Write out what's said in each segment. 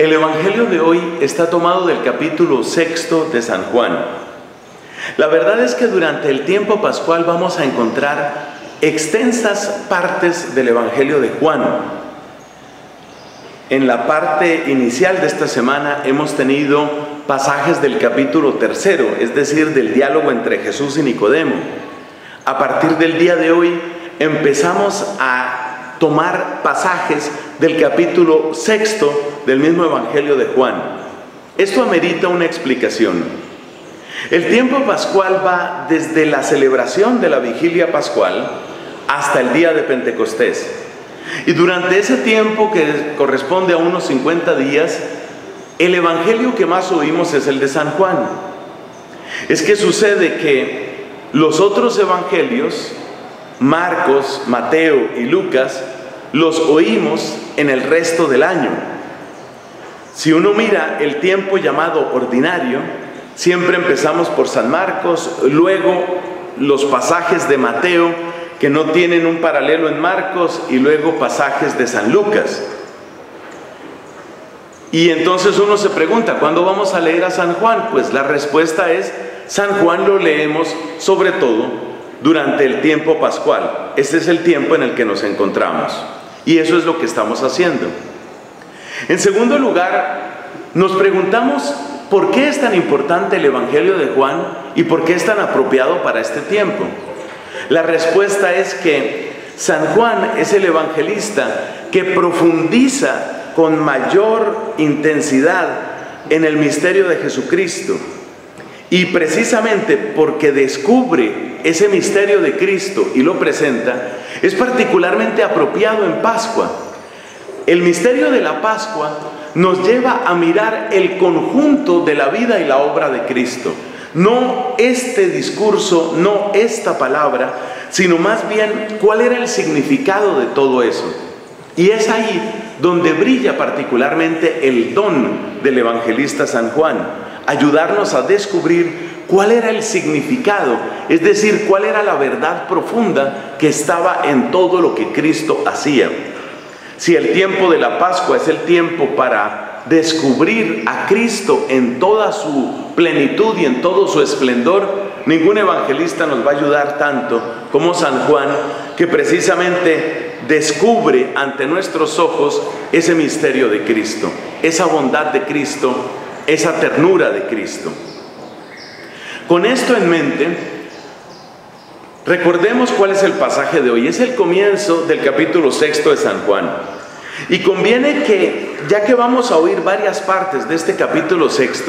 El Evangelio de hoy está tomado del capítulo 6 de San Juan. La verdad es que durante el tiempo pascual vamos a encontrar extensas partes del Evangelio de Juan. En la parte inicial de esta semana hemos tenido pasajes del capítulo 3, es decir, del diálogo entre Jesús y Nicodemo. A partir del día de hoy empezamos a tomar pasajes del capítulo 6 del mismo Evangelio de Juan. Esto amerita una explicación. El tiempo pascual va desde la celebración de la Vigilia Pascual hasta el día de Pentecostés. Y durante ese tiempo, que corresponde a unos 50 días, el Evangelio que más oímos es el de San Juan. Es que sucede que los otros Evangelios, Marcos, Mateo y Lucas, los oímos en el resto del año. Si uno mira el tiempo llamado ordinario, siempre empezamos por San Marcos, luego los pasajes de Mateo que no tienen un paralelo en Marcos y luego pasajes de San Lucas. Y entonces uno se pregunta, ¿cuándo vamos a leer a San Juan? Pues la respuesta es, San Juan lo leemos sobre todo durante el tiempo pascual. Este es el tiempo en el que nos encontramos y eso es lo que estamos haciendo. En segundo lugar, nos preguntamos por qué es tan importante el Evangelio de Juan y por qué es tan apropiado para este tiempo. La respuesta es que San Juan es el evangelista que profundiza con mayor intensidad en el misterio de Jesucristo. Y precisamente porque descubre ese misterio de Cristo y lo presenta, es particularmente apropiado en Pascua. El misterio de la Pascua nos lleva a mirar el conjunto de la vida y la obra de Cristo. No este discurso, no esta palabra, sino más bien cuál era el significado de todo eso. Y es ahí donde brilla particularmente el don del evangelista San Juan, ayudarnos a descubrir cuál era el significado, es decir, cuál era la verdad profunda que estaba en todo lo que Cristo hacía. Si el tiempo de la Pascua es el tiempo para descubrir a Cristo en toda su plenitud y en todo su esplendor, ningún evangelista nos va a ayudar tanto como San Juan, que precisamente descubre ante nuestros ojos ese misterio de Cristo, esa bondad de Cristo, esa ternura de Cristo. Con esto en mente, recordemos cuál es el pasaje de hoy. Es el comienzo del capítulo 6 de San Juan. Y conviene que, ya que vamos a oír varias partes de este capítulo 6,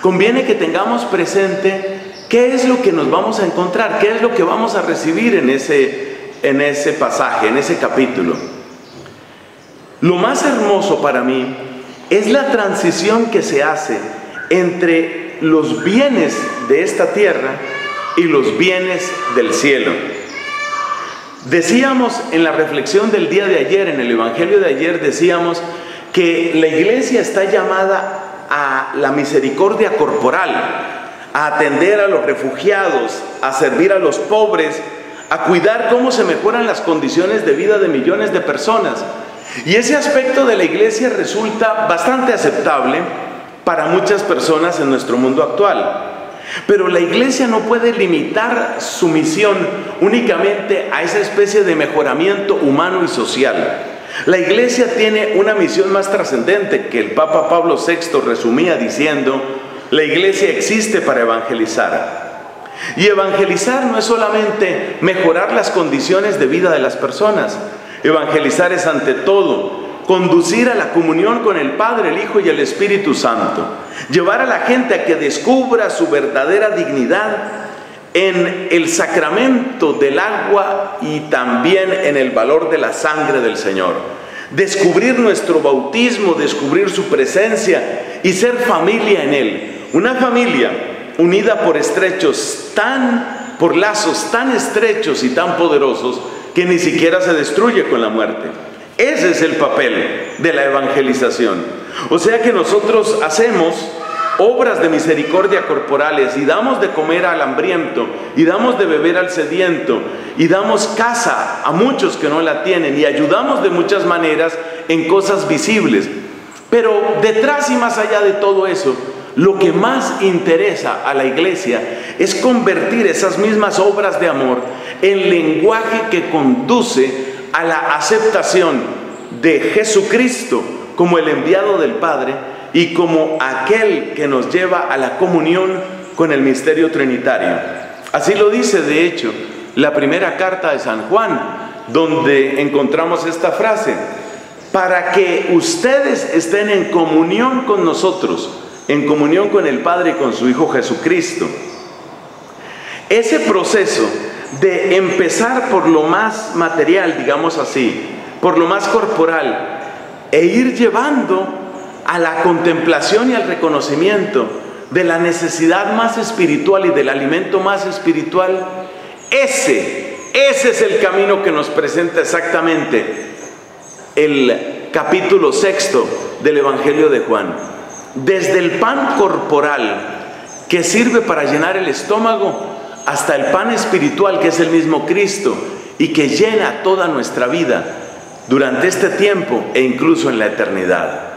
conviene que tengamos presente qué es lo que nos vamos a encontrar, qué es lo que vamos a recibir en ese pasaje, en ese capítulo. Lo más hermoso para mí es la transición que se hace entre los bienes de esta tierra y los bienes del cielo. Decíamos en la reflexión del día de ayer, en el Evangelio de ayer, decíamos que la iglesia está llamada a la misericordia corporal, a atender a los refugiados, a servir a los pobres, a cuidar cómo se mejoran las condiciones de vida de millones de personas. Y ese aspecto de la iglesia resulta bastante aceptable para muchas personas en nuestro mundo actual. Pero la iglesia no puede limitar su misión únicamente a esa especie de mejoramiento humano y social. La iglesia tiene una misión más trascendente, que el Papa Pablo VI resumía diciendo: la iglesia existe para evangelizar. Y evangelizar no es solamente mejorar las condiciones de vida de las personas. Evangelizar es ante todo conducir a la comunión con el Padre, el Hijo y el Espíritu Santo. Llevar a la gente a que descubra su verdadera dignidad en el sacramento del agua y también en el valor de la sangre del Señor. Descubrir nuestro bautismo, descubrir su presencia y ser familia en Él. Una familia unida por lazos tan estrechos y tan poderosos que ni siquiera se destruye con la muerte. Ese es el papel de la evangelización. O sea que nosotros hacemos obras de misericordia corporales y damos de comer al hambriento, y damos de beber al sediento, y damos casa a muchos que no la tienen, y ayudamos de muchas maneras en cosas visibles. Pero detrás y más allá de todo eso, lo que más interesa a la iglesia es convertir esas mismas obras de amor en lenguaje que conduce a la aceptación de Jesucristo como el enviado del Padre y como aquel que nos lleva a la comunión con el misterio trinitario. Así lo dice, de hecho, la primera carta de San Juan, donde encontramos esta frase: para que ustedes estén en comunión con nosotros, en comunión con el Padre y con su Hijo Jesucristo. Ese proceso de empezar por lo más material, digamos así, por lo más corporal, e ir llevando a la contemplación y al reconocimiento de la necesidad más espiritual y del alimento más espiritual, ese es el camino que nos presenta exactamente el capítulo 6 del Evangelio de Juan. Desde el pan corporal, que sirve para llenar el estómago, hasta el pan espiritual, que es el mismo Cristo y que llena toda nuestra vida durante este tiempo e incluso en la eternidad.